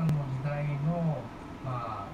間の時代の、まあ